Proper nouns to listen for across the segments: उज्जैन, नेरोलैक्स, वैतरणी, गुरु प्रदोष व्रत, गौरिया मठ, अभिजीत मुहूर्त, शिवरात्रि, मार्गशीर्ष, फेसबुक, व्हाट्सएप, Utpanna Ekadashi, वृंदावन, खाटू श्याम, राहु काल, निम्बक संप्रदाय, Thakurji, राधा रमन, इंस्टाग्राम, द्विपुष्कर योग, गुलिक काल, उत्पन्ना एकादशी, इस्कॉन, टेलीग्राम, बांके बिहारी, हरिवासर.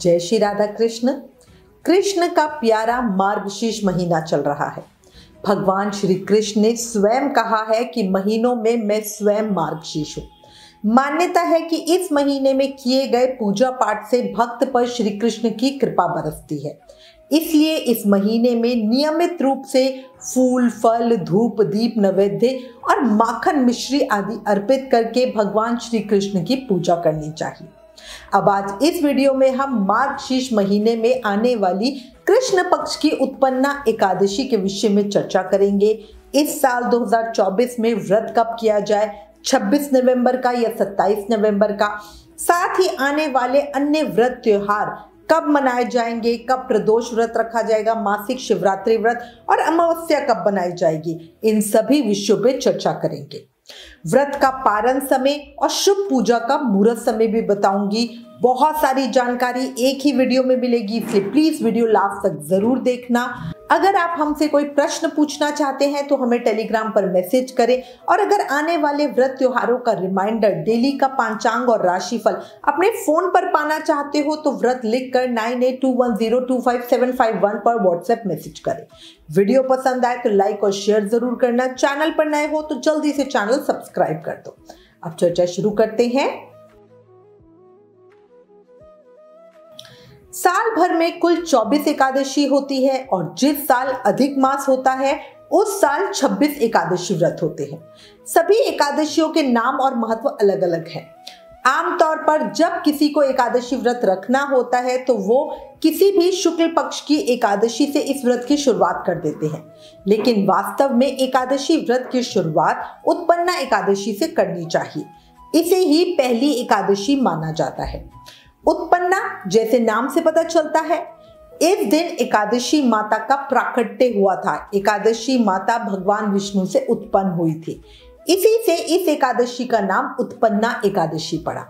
जय श्री राधा कृष्ण। कृष्ण का प्यारा मार्गशीर्ष महीना चल रहा है। भगवान श्री कृष्ण ने स्वयं कहा है कि महीनों में मैं स्वयं मार्गशीर्ष हूँ। मान्यता है कि इस महीने में किए गए पूजा पाठ से भक्त पर श्री कृष्ण की कृपा बरसती है, इसलिए इस महीने में नियमित रूप से फूल, फल, धूप, दीप, नैवेद्य और माखन मिश्री आदि अर्पित करके भगवान श्री कृष्ण की पूजा करनी चाहिए। अब आज इस वीडियो में हम मार्गशीर्ष महीने में आने वाली कृष्ण पक्ष की उत्पन्ना एकादशी के विषय में चर्चा करेंगे। इस साल 2024 में व्रत कब किया जाए, 26 नवंबर का या 27 नवंबर का, साथ ही आने वाले अन्य व्रत त्योहार कब मनाए जाएंगे, कब प्रदोष व्रत रखा जाएगा, मासिक शिवरात्रि व्रत और अमावस्या कब बनाई जाएगी, इन सभी विषयों पर चर्चा करेंगे। व्रत का पारण समय और शुभ पूजा का मुहूर्त समय भी बताऊंगी। बहुत सारी जानकारी एक ही वीडियो में मिलेगी, इसलिए प्लीज वीडियो लास्ट तक जरूर देखना। अगर आप हमसे कोई प्रश्न पूछना चाहते हैं तो हमें टेलीग्राम पर मैसेज करें। और अगर आने वाले व्रत त्योहारों का रिमाइंडर, डेली का पंचांग और राशिफल अपने फोन पर पाना चाहते हो तो व्रत लिखकर 9821025751 पर व्हाट्सएप मैसेज करें। वीडियो पसंद आए तो लाइक और शेयर जरूर करना। चैनल पर नए हो तो जल्दी से चैनल सब्सक्राइब कर दो। अब चर्चा शुरू करते हैं। साल भर में कुल 24 एकादशी होती है और जिस साल अधिक मास होता है उस साल 26 एकादशी व्रत होते हैं। सभी एकादशियों के नाम और महत्व अलग अलग है। आमतौर पर जब किसी को एकादशी व्रत रखना होता है तो वो किसी भी शुक्ल पक्ष की एकादशी से इस व्रत की शुरुआत कर देते हैं, लेकिन वास्तव में एकादशी व्रत की शुरुआत उत्पन्ना एकादशी से करनी चाहिए। इसे ही पहली एकादशी माना जाता है। उत्पन्ना जैसे नाम से पता चलता है, इस दिन एकादशी माता का प्राकट्य हुआ था। एकादशी माता भगवान विष्णु से उत्पन्न हुई थी, इसी से इस एकादशी का नाम उत्पन्ना एकादशी पड़ा।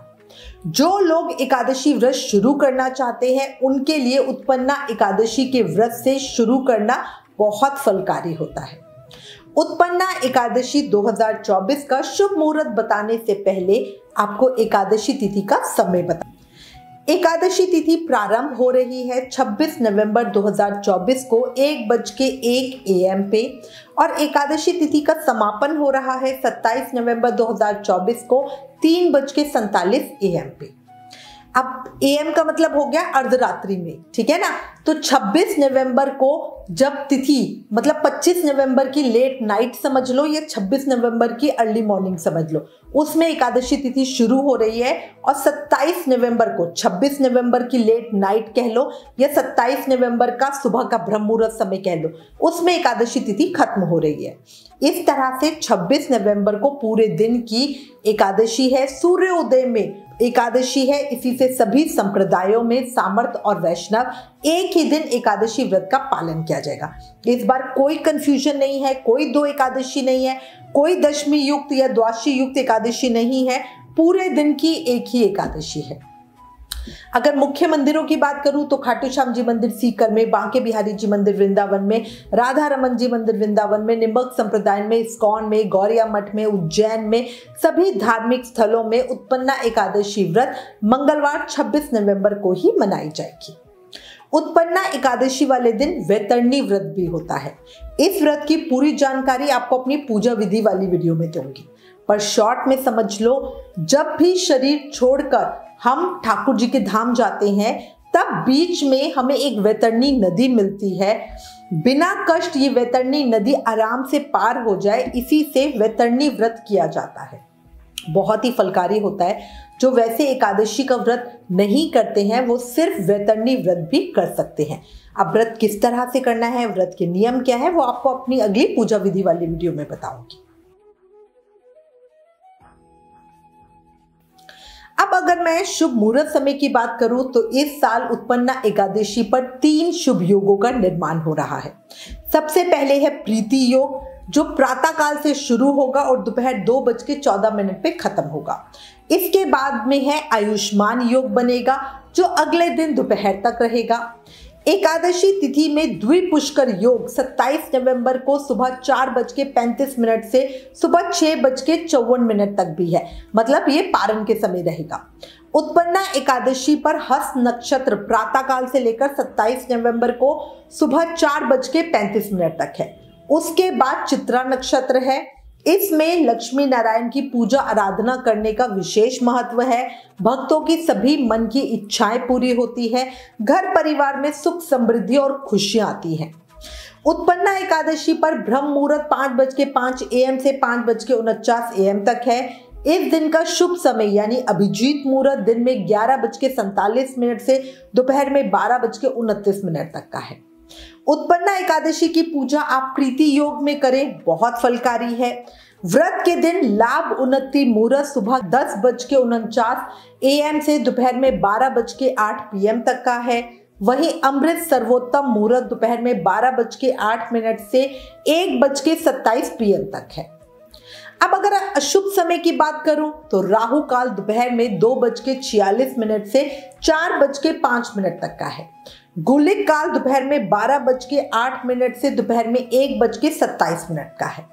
जो लोग एकादशी व्रत शुरू करना चाहते हैं उनके लिए उत्पन्ना एकादशी के व्रत से शुरू करना बहुत फलकारी होता है। उत्पन्ना एकादशी 2024 का शुभ मुहूर्त बताने से पहले आपको एकादशी तिथि का समय बता। एकादशी तिथि प्रारंभ हो रही है 26 नवंबर 2024 को 1:01 AM पे और एकादशी तिथि का समापन हो रहा है 27 नवंबर 2024 को 3:47 AM पे। अब AM का मतलब हो गया अर्धरात्रि में, ठीक है ना। तो 26 नवंबर को जब तिथि मतलब 25 नवंबर की लेट नाइट समझ लो या 26 नवंबर की अर्ली मॉर्निंग समझ लो, उसमें एकादशी तिथि शुरू हो रही है। और 27 नवंबर को 26 नवंबर की लेट नाइट कह लो या 27 नवंबर का सुबह का ब्रह्म मुहूर्त समय कह लो, उसमें एकादशी तिथि खत्म हो रही है। इस तरह से 26 नवंबर को पूरे दिन की एकादशी है, सूर्योदय में एकादशी है। इसी से सभी संप्रदायों में सामर्थ और वैष्णव एक ही दिन एकादशी व्रत का पालन किया जाएगा। इस बार कोई कंफ्यूजन नहीं है, कोई दो एकादशी नहीं है, कोई दशमी युक्त या द्वादशी युक्त एकादशी नहीं है, पूरे दिन की एक ही एकादशी है। अगर मुख्य मंदिरों की बात करूं तो खाटू श्याम जी मंदिर सीकर में, बांके बिहारी जी मंदिर वृंदावन में, राधा रमन जी मंदिर वृंदावन में, निम्बक संप्रदाय में, इस्कॉन में, गौरिया मठ में, उज्जैन में, सभी धार्मिक स्थलों में उत्पन्ना एकादशी व्रत मंगलवार 26 नवंबर को ही मनाई जाएगी। उत्पन्ना एकादशी वाले दिन वैतरणी व्रत भी होता है। इस व्रत की पूरी जानकारी आपको अपनी पूजा विधि वाली वीडियो में दूंगी, पर शॉर्ट में समझ लो, जब भी शरीर छोड़कर हम ठाकुर जी के धाम जाते हैं तब बीच में हमें एक वैतरणी नदी मिलती है। बिना कष्ट ये वैतरणी नदी आराम से पार हो जाए, इसी से वैतरणी व्रत किया जाता है। बहुत ही फलकारी होता है। जो वैसे एकादशी का व्रत नहीं करते हैं वो सिर्फ वैतरणी व्रत भी कर सकते हैं। अब व्रत किस तरह से करना है, व्रत के नियम क्या है, वो आपको अपनी अगली पूजा विधि वाली वीडियो में बताऊंगी। अब अगर मैं शुभ मुहूर्त समय की बात करूं तो इस साल उत्पन्ना एकादशी पर 3 शुभ योगों का निर्माण हो रहा है। सबसे पहले है प्रीति योग, जो प्रातः काल से शुरू होगा और दोपहर 2:14 पे खत्म होगा। इसके बाद में है आयुष्मान योग बनेगा, जो अगले दिन दोपहर तक रहेगा। एकादशी तिथि में द्विपुष्कर योग 27 नवंबर को सुबह 4:35 से सुबह 6:54 तक भी है, मतलब ये पारण के समय रहेगा। उत्पन्ना एकादशी पर हस्त नक्षत्र प्रातःकाल से लेकर 27 नवंबर को सुबह 4:35 तक है। उसके बाद चित्रा नक्षत्र है, इसमें लक्ष्मी नारायण की पूजा आराधना करने का विशेष महत्व है। भक्तों की सभी मन की इच्छाएं पूरी होती है, घर परिवार में सुख समृद्धि और खुशियां आती हैं। उत्पन्ना एकादशी पर ब्रह्म मुहूर्त 5:05 AM से 5:49 AM तक है। इस दिन का शुभ समय यानी अभिजीत मुहूर्त दिन में 11:47 से दोपहर में 12:29 तक का है। उत्पन्ना एकादशी की पूजा आप कृति योग में करें, बहुत फलकारी है। व्रत के दिन लाभ उन्नति मुहूर्त सुबह 10:49 AM से दोपहर में 12:08 PM तक का है। वहीं अमृत सर्वोत्तम मुहूर्त दोपहर में 12:08 से 1:27 PM तक है। अब अगर अशुभ समय की बात करूं तो राहु काल दोपहर में 2:46 से 4:05 तक का है। गुलिक काल दोपहर में 12:08 से दोपहर में 1:27 का है।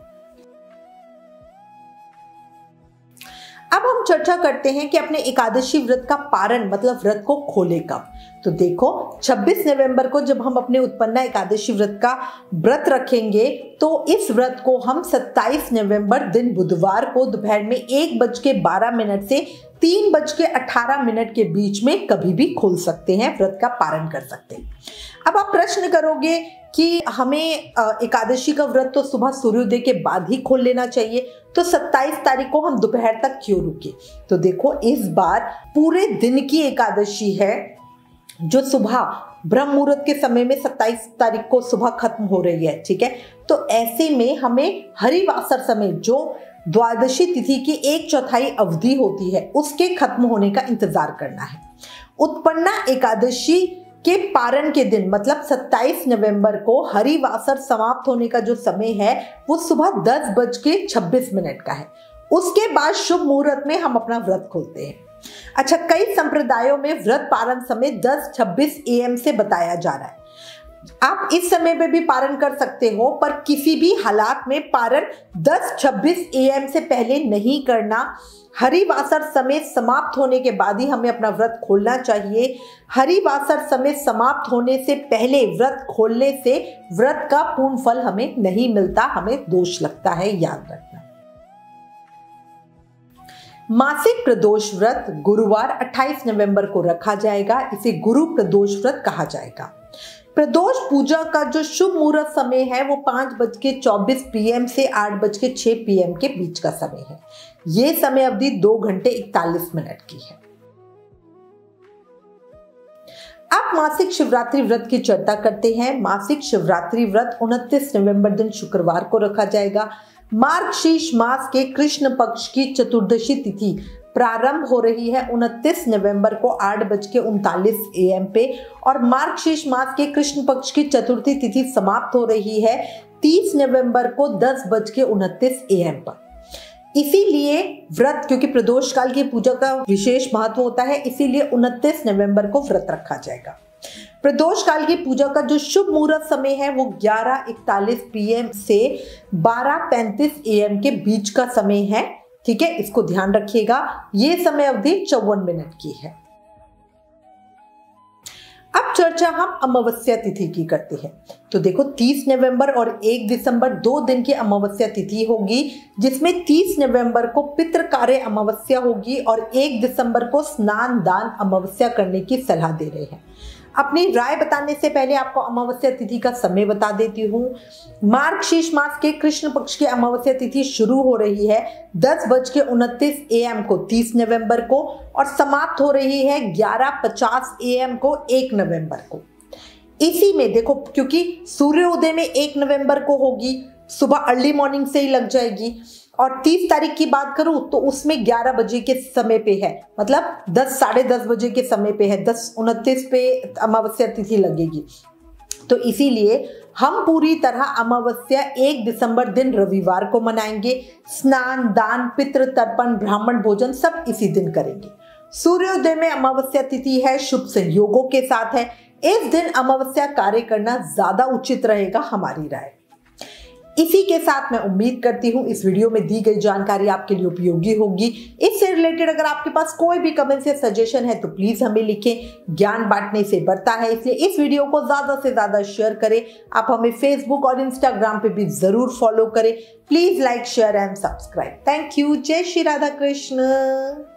अब हम चर्चा करते हैं कि अपने एकादशी व्रत का पारण मतलब व्रत को खोले कब। तो देखो 26 नवंबर को जब हम अपने उत्पन्ना एकादशी व्रत का व्रत रखेंगे तो इस व्रत को हम 27 नवंबर दिन बुधवार को दोपहर में 1:12 से 3:18 के बीच में कभी भी खोल सकते हैं, व्रत का पारण कर सकते हैं। अब आप प्रश्न करोगे कि हमें एकादशी का व्रत तो सुबह सूर्योदय के बाद ही खोल लेना चाहिए, तो 27 तारीख को हम दोपहर तक क्यों रुके। तो देखो इस बार पूरे दिन की एकादशी है जो सुबह ब्रह्म मुहूर्त के समय में 27 तारीख को सुबह खत्म हो रही है, ठीक है। तो ऐसे में हमें हरिवासर समय जो द्वादशी तिथि की 1/4 अवधि होती है उसके खत्म होने का इंतजार करना है। उत्पन्ना एकादशी के पारण के दिन मतलब 27 नवंबर को हरिवासर समाप्त होने का जो समय है वो सुबह 10:26 का है। उसके बाद शुभ मुहूर्त में हम अपना व्रत खोलते हैं। अच्छा, कई संप्रदायों में व्रत पारण समय 10:26 AM से बताया जा रहा है। आप इस समय पे भी पारण कर सकते हो, पर किसी भी हालात में पारण 10:26 AM से पहले नहीं करना। हरिवासर समय समाप्त होने के बाद ही हमें अपना व्रत खोलना चाहिए। हरिवासर समय समाप्त होने से पहले व्रत खोलने से व्रत का पूर्ण फल हमें नहीं मिलता, हमें दोष लगता है, याद रखना। मासिक प्रदोष व्रत गुरुवार 28 नवंबर को रखा जाएगा, इसे गुरु प्रदोष व्रत कहा जाएगा। प्रदोष पूजा का जो शुभ मुहूर्त समय है वो 5:24 PM से 8:06 PM के बीच का समय है। ये समय अवधि 2 घंटे 41 मिनट की है। अब मासिक शिवरात्रि व्रत की चर्चा करते हैं। मासिक शिवरात्रि व्रत 29 नवंबर दिन शुक्रवार को रखा जाएगा। मार्गशीर्ष मास के कृष्ण पक्ष की चतुर्दशी तिथि प्रारंभ हो रही है 29 नवंबर को 8:39 AM पे, और मार्गशीर्ष मास के कृष्ण पक्ष की चतुर्थी तिथि समाप्त हो रही है 30 नवंबर को 10:29 AM पर। इसीलिए व्रत, क्योंकि प्रदोष काल की पूजा का विशेष महत्व होता है, इसीलिए 29 नवंबर को व्रत रखा जाएगा। प्रदोष काल की पूजा का जो शुभ मुहूर्त समय है वो 11:41 PM से 12:35 AM के बीच का समय है, ठीक है, इसको ध्यान रखिएगा। ये समय अवधि 54 मिनट की है। अब चर्चा हम अमावस्या तिथि की करते हैं। तो देखो 30 नवंबर और 1 दिसंबर 2 दिन की अमावस्या तिथि होगी, जिसमें 30 नवंबर को पितृ कार्य अमावस्या होगी और 1 दिसंबर को स्नान दान अमावस्या करने की सलाह दे रहे हैं। अपनी राय बताने से पहले आपको अमावस्या तिथि का समय बता देती हूँ। मार्गशीर्ष मास के कृष्ण पक्ष की अमावस्या तिथि शुरू हो रही है 10:29 AM को 30 नवंबर को और समाप्त हो रही है 11:50 AM को 1 नवंबर को। इसी में देखो, क्योंकि सूर्योदय में 1 नवंबर को होगी, सुबह अर्ली मॉर्निंग से ही लग जाएगी। और 30 तारीख की बात करूं तो उसमें 11 बजे के समय पे है, मतलब 10, 10:30 बजे के समय पे है, 10:29 पे अमावस्या तिथि लगेगी। तो इसीलिए हम पूरी तरह अमावस्या 1 दिसंबर दिन रविवार को मनाएंगे। स्नान दान पितृ तर्पण ब्राह्मण भोजन सब इसी दिन करेंगे। सूर्योदय में अमावस्या तिथि है, शुभ संयोगों के साथ है। इस दिन अमावस्या कार्य करना ज्यादा उचित रहेगा हमारी राय। इसी के साथ मैं उम्मीद करती हूँ इस वीडियो में दी गई जानकारी आपके लिए उपयोगी होगी। इससे रिलेटेड अगर आपके पास कोई भी कमेंट्स या सजेशन है तो प्लीज हमें लिखें। ज्ञान बांटने से बढ़ता है, इसलिए इस वीडियो को ज्यादा से ज्यादा शेयर करें। आप हमें फेसबुक और इंस्टाग्राम पे भी जरूर फॉलो करें। Please like, share and subscribe. Thank you. जय श्री राधा कृष्ण।